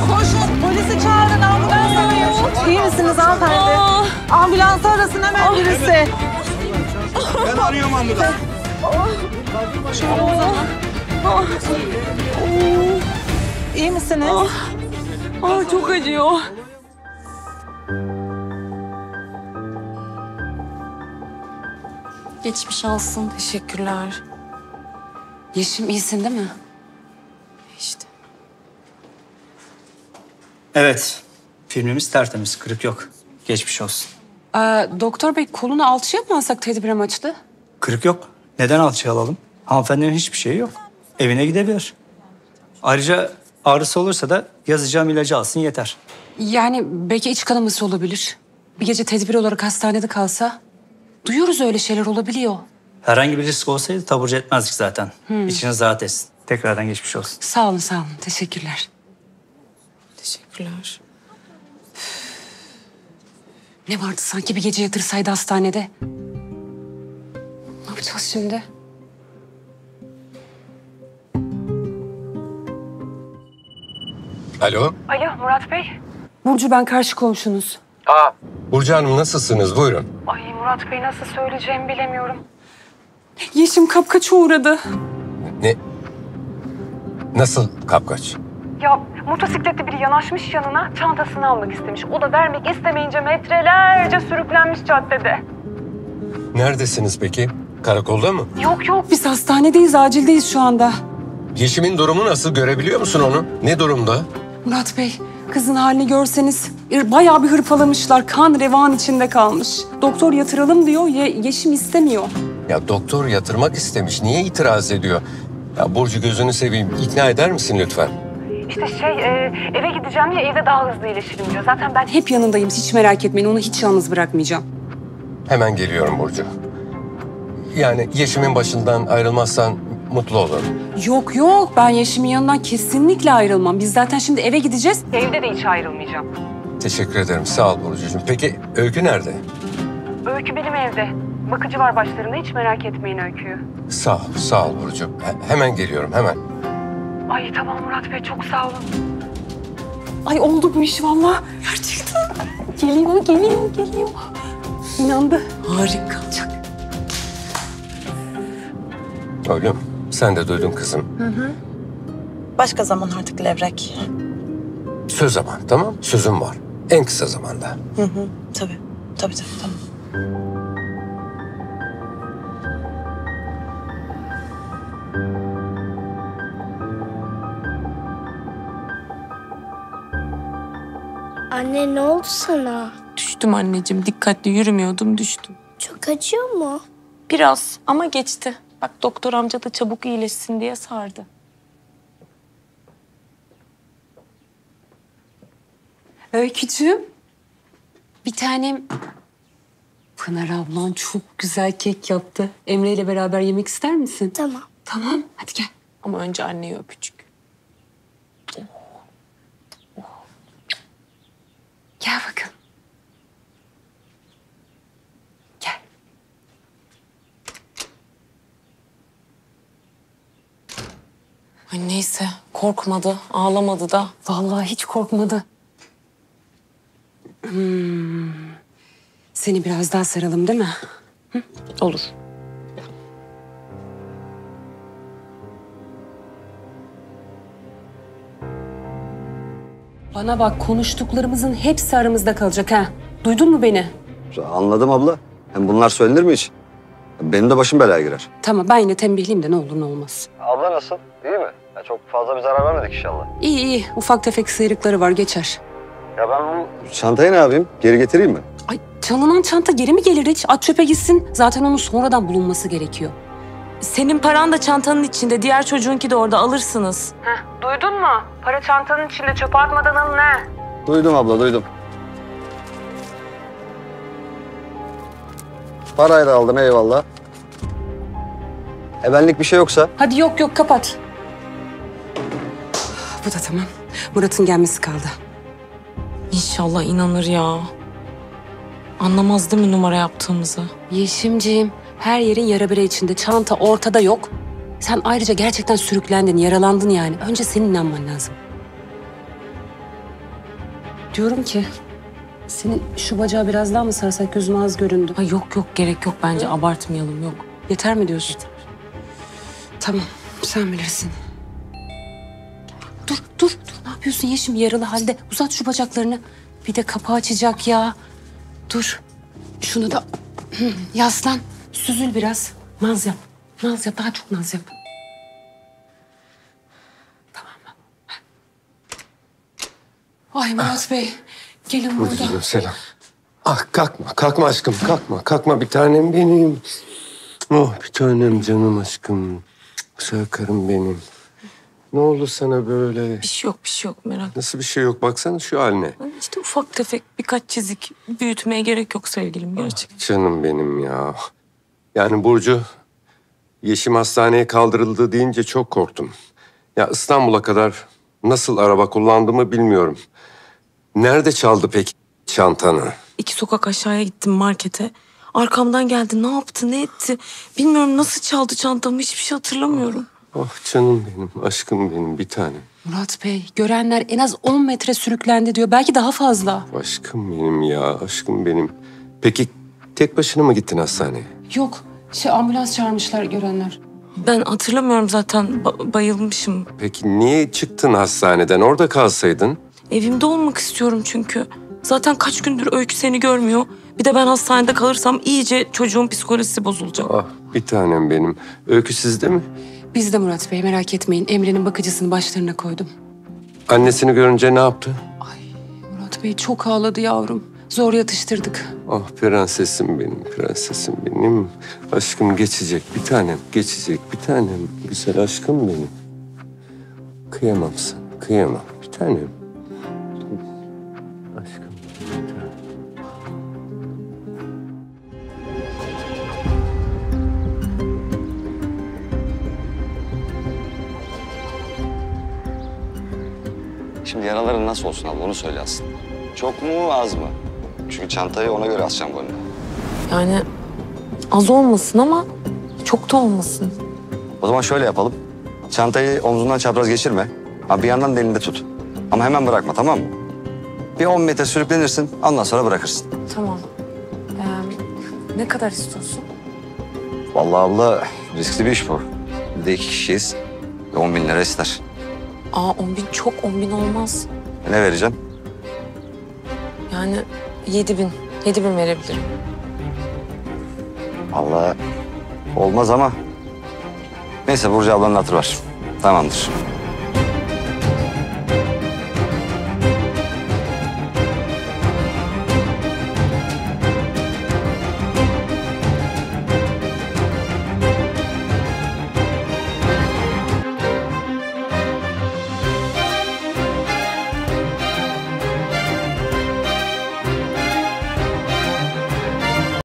Koşun, polisi çağırın, ambulans arayın. İyi misiniz hanımefendi? Ambulansı arasın hemen birisi. Evet. Ben arıyorum ambulansı. Şöyle o zaman. İyi misiniz? Çok acıyor. Geçmiş olsun. Teşekkürler. Yeşim, iyisin değil mi? İşte. Evet. Filmimiz tertemiz. Kırık yok. Geçmiş olsun. Doktor bey, kolunu alçıya mı alsak tedbir amaçlı? Kırık yok. Neden alçıya alalım? Hanımefendinin hiçbir şeyi yok. Evine gidebilir. Ayrıca ağrısı olursa da yazacağım ilacı alsın yeter. Yani belki iç kanaması olabilir. Bir gece tedbir olarak hastanede kalsa. Duyuyoruz, öyle şeyler olabiliyor. Herhangi bir risk olsaydı taburcu etmezdik zaten. İçiniz rahat etsin. Tekrardan geçmiş olsun. Sağ olun, sağ olun. Teşekkürler. Teşekkürler. Üf. Ne vardı sanki bir gece yatırsaydı hastanede. Ne yapacağız şimdi? Alo. Alo Murat Bey. Burcu ben, karşı komşunuz. Burcu Hanım, nasılsınız? Buyurun. Ay Murat Bey, nasıl söyleyeceğimi bilemiyorum. Yeşim kapkaça uğradı. Ne? Nasıl kapkaç? Ya motosikletli biri yanaşmış yanına, çantasını almak istemiş. O da vermek istemeyince metrelerce sürüklenmiş caddede. Neredesiniz peki? Karakolda mı? Yok yok, biz hastanedeyiz, acildeyiz şu anda. Yeşim'in durumu nasıl? Görebiliyor musun onu? Ne durumda? Murat Bey, kızın halini görseniz, bayağı bir hırpalamışlar. Kan revan içinde kalmış. Doktor yatıralım diyor, Yeşim istemiyor. Ya doktor yatırmak istemiş, niye itiraz ediyor? Ya Burcu, gözünü seveyim, ikna eder misin lütfen? İşte eve gideceğim ya, evde daha hızlı iyileşirim diyor. Zaten ben hep yanındayım, hiç merak etmeyin, onu hiç yalnız bırakmayacağım. Hemen geliyorum Burcu. Yani Yeşim'in başından ayrılmazsan mutlu olurum. Yok yok, ben Yeşim'in yanından kesinlikle ayrılmam. Biz zaten şimdi eve gideceğiz. Evde de hiç ayrılmayacağım. Teşekkür ederim, sağ ol Burcucuğum. Peki Öykü nerede? Öykü benim evde. Bakıcı var başlarında, hiç merak etmeyin Öykü'yü. Sağ ol, sağ ol Burcu. Hemen geliyorum, hemen. Ay tamam Murat Bey, çok sağ olun. Ay oldu bu iş vallahi. Gerçekten. Geliyor. İnandı. Harika olacak. Oğlum, sen de duydun kızım. Hı. Başka zaman artık Levrek. Söz zaman, tamam? Sözüm var. En kısa zamanda. Hı. Tabii, tamam. Anne, ne oldu sana? Düştüm anneciğim. Dikkatli yürümüyordum, düştüm. Çok acıyor mu? Biraz ama geçti. Bak doktor amca da çabuk iyileşsin diye sardı. Öykücüğüm. Bir tanem. Pınar ablan çok güzel kek yaptı. Emre ile beraber yemek ister misin? Tamam. Hadi gel. Ama önce anneyi öpücük. Gel bakın. Gel. Ay neyse, korkmadı, ağlamadı da. Vallahi hiç korkmadı. Seni biraz daha saralım değil mi? Hı? Olur. Bana bak, konuştuklarımızın hepsi aramızda kalacak ha. Duydun mu beni? Anladım abla. Hem bunlar söylenir mi hiç? Benim de başım belaya girer. Tamam, ben yine tembihliyim de ne olur ne olmaz. Abla nasıl? İyi mi? Ya çok fazla bir zarar vermedik inşallah. İyi. Ufak tefek sıyrıkları var, geçer. Ya ben bu çantayı ne yapayım? Geri getireyim mi? Ay çalınan çanta geri mi gelir hiç? At çöpe gitsin. Zaten onun sonradan bulunması gerekiyor. Senin paran da çantanın içinde, diğer çocuğunki de orada, alırsınız. Heh, duydun mu? Para çantanın içinde, çöpe atmadan alın ha. Duydum abla, duydum. Parayla aldım, eyvallah. Benlik bir şey yoksa? Hadi yok, kapat. Bu da tamam. Murat'ın gelmesi kaldı. İnşallah inanır ya. Anlamaz değil mi numara yaptığımızı? Yeşimciğim. Her yerin yara bere içinde, çanta ortada yok. Sen ayrıca gerçekten sürüklendin, yaralandın yani. Önce senin inanman lazım. Diyorum ki senin şu bacağı biraz daha mı sarsak, gözüme az göründü. Ha, yok yok, gerek yok bence, abartmayalım, yok. Yeter mi diyorsun? Yeter. Tamam, sen bilirsin. Dur dur dur, ne yapıyorsun Yeşim yaralı halde? Uzat şu bacaklarını. Bir de kapağı açacak ya. Dur. Şunu da yaslan, süzül biraz. Naz yap, naz yap, daha çok naz yap. Tamam mı? Ay Murat Bey, gelin Burcu'da. Burcu'da selam. Ah kalkma, kalkma aşkım, kalkma, kalkma bir tanem benim. Oh bir tanem canım aşkım, güzel karım benim. Ne oldu sana böyle? Bir şey yok, bir şey yok merak etme. Nasıl bir şey yok? Baksana şu haline. İşte ufak tefek birkaç çizik, büyütmeye gerek yok sevgilim gerçekten. Ah, canım benim ya. Yani Burcu, Yeşim hastaneye kaldırıldı deyince çok korktum. Ya İstanbul'a kadar nasıl araba kullandığımı bilmiyorum. Nerede çaldı peki çantanı? 2 sokak aşağıya gittim markete. Arkamdan geldi, ne yaptı, ne etti? Bilmiyorum, nasıl çaldı çantamı, hiçbir şey hatırlamıyorum. Ah canım benim, aşkım benim, bir tanem. Murat Bey, görenler en az 10 metre sürüklendi diyor. Belki daha fazla. Ah, aşkım benim ya, aşkım benim. Peki tek başına mı gittin hastaneye? Yok, ambulans çağırmışlar görenler. Ben hatırlamıyorum zaten, bayılmışım. Peki niye çıktın hastaneden, orada kalsaydın? Evimde olmak istiyorum çünkü. Zaten kaç gündür Öykü seni görmüyor. Bir de ben hastanede kalırsam iyice çocuğun psikolojisi bozulacak. Ah bir tanem benim. Öykü sizde mi? Bizde Murat Bey, merak etmeyin. Emre'nin bakıcısını başlarına koydum. Annesini görünce ne yaptı? Ay Murat Bey çok ağladı yavrum. Zor yatıştırdık. Ah prensesim benim, prensesim benim. Aşkım geçecek bir tanem, geçecek bir tanem. Güzel aşkım benim. Kıyamam sana, kıyamam bir tanem. Aşkım bir tanem. Şimdi yaraların nasıl olsun abla, onu söyle aslında. Çok mu, az mı? Çünkü çantayı ona göre asacağım bu önüne. Yani az olmasın ama çok da olmasın. O zaman şöyle yapalım. Çantayı omzundan çapraz geçirme. Ha, bir yandan da elinde tut. Ama hemen bırakma, tamam mı? Bir 10 metre sürüklenirsin, ondan sonra bırakırsın. Tamam. Ne kadar istiyorsun? Vallahi abla riskli bir iş bu. Bir de 2 kişiyiz. 10.000 lira ister. Aa 10.000 çok, 10.000 olmaz. Ne vereceğim? Yani 7.000 verebilirim. Vallahi olmaz ama. Neyse Burcu ablanın hatırı var. Tamamdır.